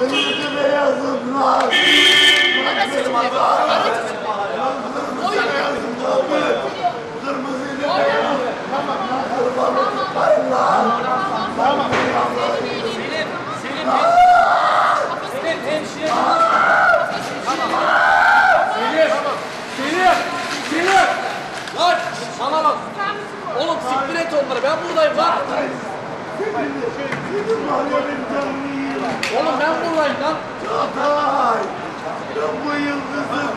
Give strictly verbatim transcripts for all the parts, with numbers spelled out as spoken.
kırmızı beyazımlar, kırmızı bahar, kırmızı beyazımlar, kırmızı beyazımlar, kırmızı oğlum siktir et onları, ben buradayım lan! Oğlum ben buradayım lan! Çağatay! Ben bu yıldızım,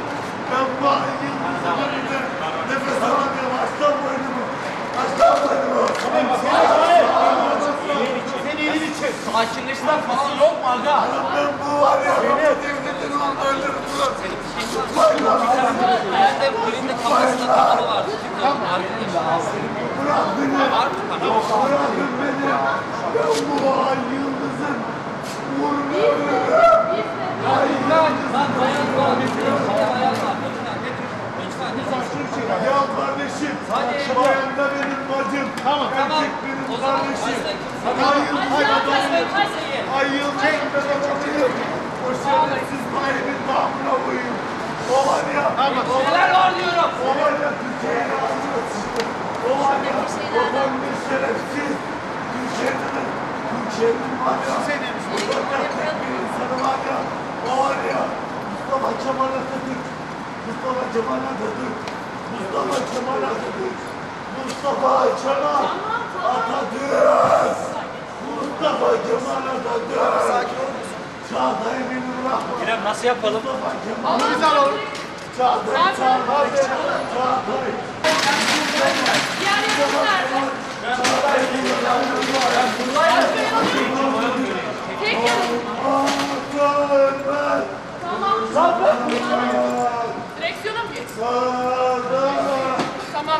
ben bu yıldızım önünde nefes alamıyorum, açtan boynumu! Açtan boynumu! Sen elini çek! Sakinleşten falan yok mu aga? Ben bu var ya, devletin onu öldürür bulan! Tutmayın lan! Elinde kafasında tabanı var. Bırakın beni, bırakın beni, ben bu ay yıldızın uğruna ölürüm. Ay yıldızın. Ya kardeşim, bayanda benim bacım, erkek benim kardeşim. Ay yıldızın bana çok iyi. O şerefsiz bayinin mahmına uyuyun. Olan ya, neler var diyorum. Olan ya, Türkiye'ye alıyorsun. Olan ya, olan bir şerefsiz. Türkiye'nin, Türkiye'nin var ya. Olan ya, bir insanı var ya. Olan ya, Mustafa Kemal Atatürk. Mustafa Kemal Atatürk. Mustafa Kemal Atatürk. Mustafa Kemal Atatürk. Mustafa Kemal Atatürk. Çağatay'ın emrine rahmet. İrem nasıl yapalım? Ama güzel olur. Çağatay, Çağatay, Çağatay. Çağatay. Çağatay'ın emrine rahmet. Tek yanım. Tamam. Direksiyona mı geç? Tamam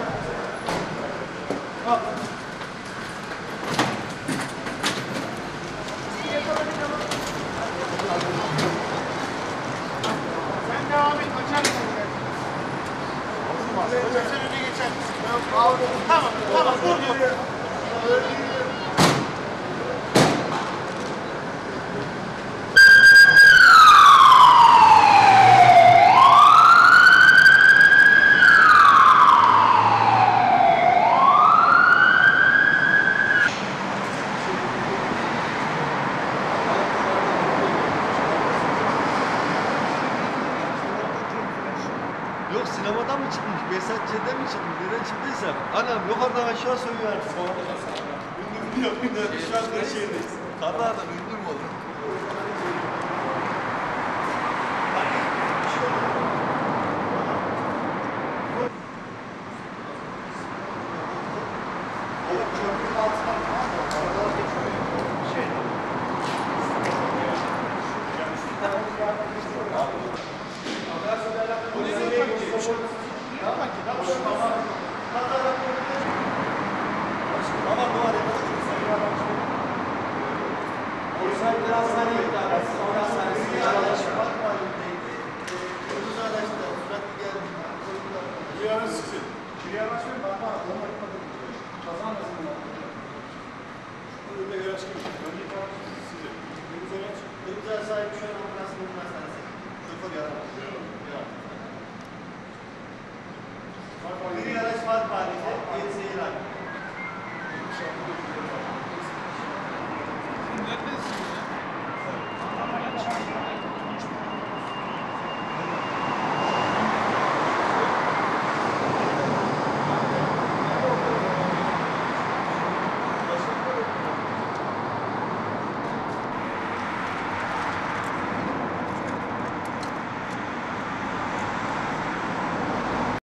Al. Sen devam et, açar mısın? Sen öne geçer misin? Tamam, tamam, dur diyor. Yok sinemadan mı çıkmış, Besatçı'dan mı çıkmış, neden çıktıysa anam yukarıdan aşağı soyuyor artık. Ünlü mü yok, ünlü yok, şu an Kırşehir'deyiz. Katar'dan ünlü mü olur? Özel sahip şu an ambulansın olmaz. Sıfır yaramaz.